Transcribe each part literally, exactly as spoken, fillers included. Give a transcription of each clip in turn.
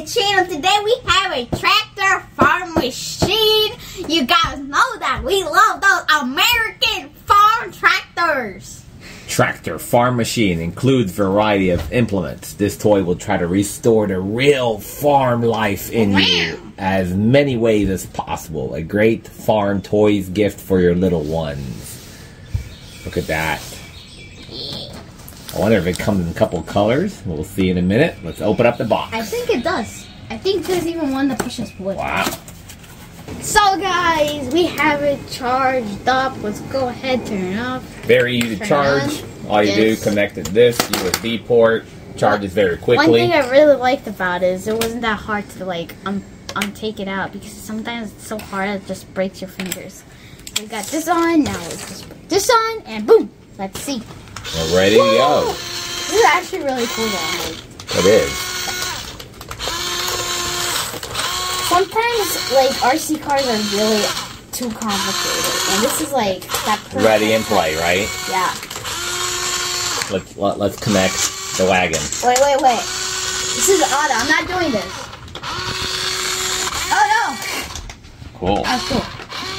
the channel. Today we have a tractor farm machine. You guys know that we love those American farm tractors. Tractor farm machine includes variety of implements. This toy will try to restore the real farm life in wow. you as many ways as possible. A great farm toys gift for your little ones. Look at that. I wonder if it comes in a couple colors. We'll see in a minute. Let's open up the box. I think it does. I think there's even one that pushes wood. Wow. So guys, we have it charged up. Let's go ahead, turn it off. Very easy to charge. On. All you yes. do, connect to this U S B port. Charges very quickly. One thing I really liked about it is it wasn't that hard to like um, um take it out, because sometimes it's so hard it just breaks your fingers. So we got this on. Now let's just put this on and boom. Let's see. We're ready to go. This is actually really cool though. It is. Sometimes, like, R C cars are really too complicated. And this is, like, that perfect. Ready and play, right? Yeah. Let's, let, let's connect the wagon. Wait, wait, wait. This is auto. I'm not doing this. Oh, no. Cool. That's cool.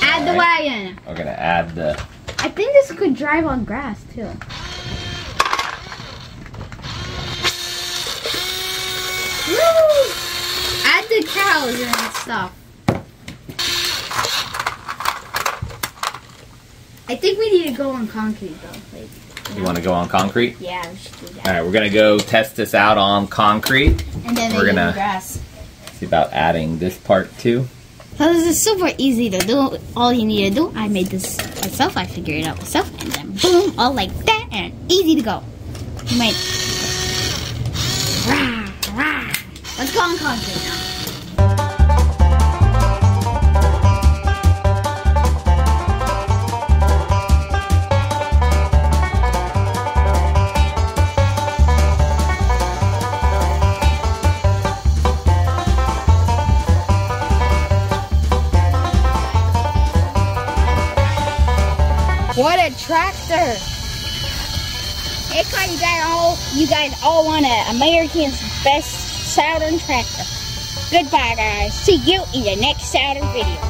Add All the right. wagon. We're going to add the... I think this could drive on grass, too. The cows and stuff. I think we need to go on concrete though. Like, you know? You want to go on concrete? Yeah, we should do that. Alright, we're going to go test this out on concrete. And then we're going to grass. See about adding this part too. So this is super easy to do. All you need to do, I made this myself, I figured it out myself, and then boom, all like that, and easy to go. You might. Rah, rah. Let's go on concrete now. What a tractor! It comes out all, you guys all want an American's best Southern tractor. Goodbye guys, see you in the next Southern video.